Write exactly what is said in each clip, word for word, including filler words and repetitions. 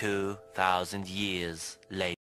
two thousand years later.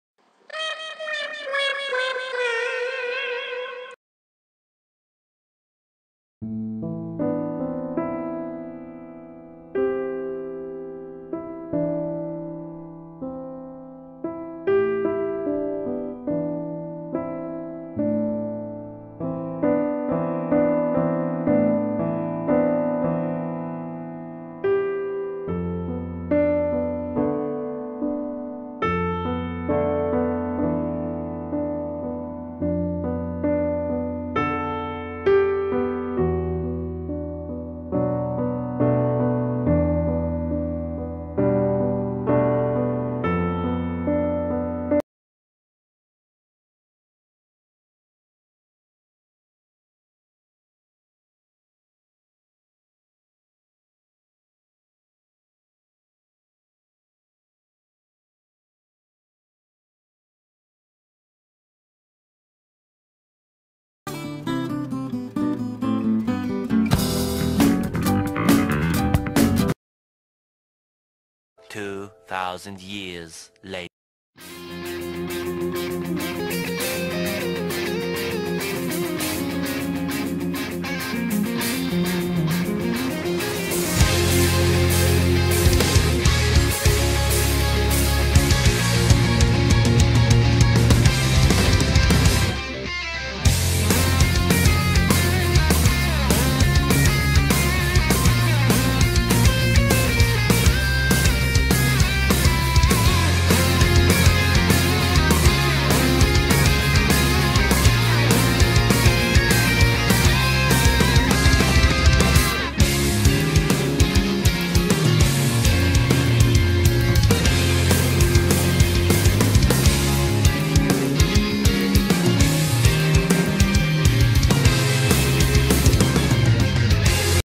Two thousand years later.